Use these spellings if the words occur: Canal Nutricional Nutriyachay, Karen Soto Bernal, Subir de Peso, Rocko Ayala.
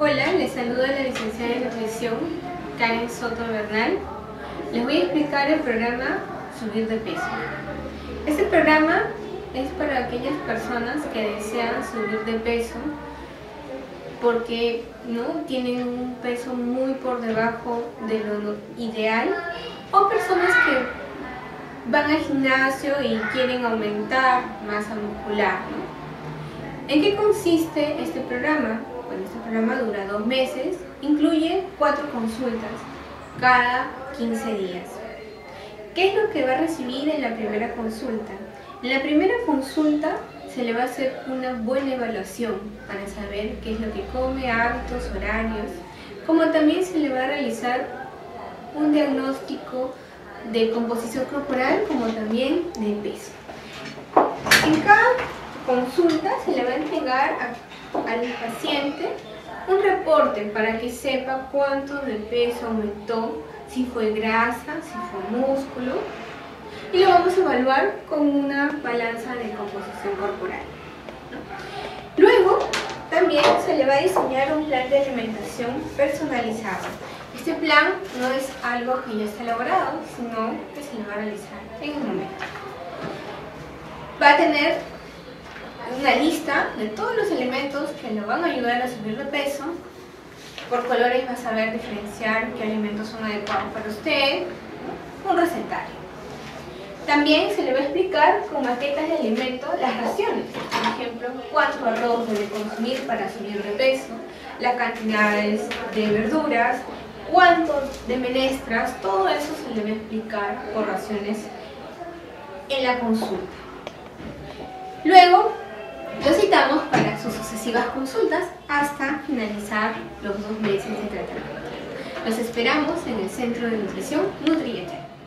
Hola, les saludo a la licenciada en nutrición Karen Soto Bernal. Les voy a explicar el programa Subir de Peso. Este programa es para aquellas personas que desean subir de peso porque ¿no? tienen un peso muy por debajo de lo ideal, o personas que van al gimnasio y quieren aumentar masa muscular, ¿no? ¿En qué consiste este programa? Bueno, este programa dura 2 meses, incluye 4 consultas cada 15 días. ¿Qué es lo que va a recibir en la primera consulta? En la primera consulta se le va a hacer una buena evaluación para saber qué es lo que come, hábitos, horarios, como también se le va a realizar un diagnóstico de composición corporal como también de peso. En cada consulta se le va a entregar al paciente un reporte para que sepa cuánto de peso aumentó, si fue grasa, si fue músculo, y lo vamos a evaluar con una balanza de composición corporal, ¿no? Luego también se le va a diseñar un plan de alimentación personalizado. Este plan no es algo que ya está elaborado, sino que se le va a realizar en el momento. Va a tener una lista de todos los elementos que lo van a ayudar a subir de peso. Por colores va a saber diferenciar qué alimentos son adecuados para usted, ¿no? Un recetario. También se le va a explicar con maquetas de alimentos las raciones, por ejemplo, cuánto arroz debe consumir para subir de peso, las cantidades de verduras, cuánto de menestras, todo eso se le va a explicar por raciones en la consulta. Luego lo citamos para sus sucesivas consultas hasta finalizar los 2 meses de tratamiento. Los esperamos en el Centro de Nutrición Nutriyachay.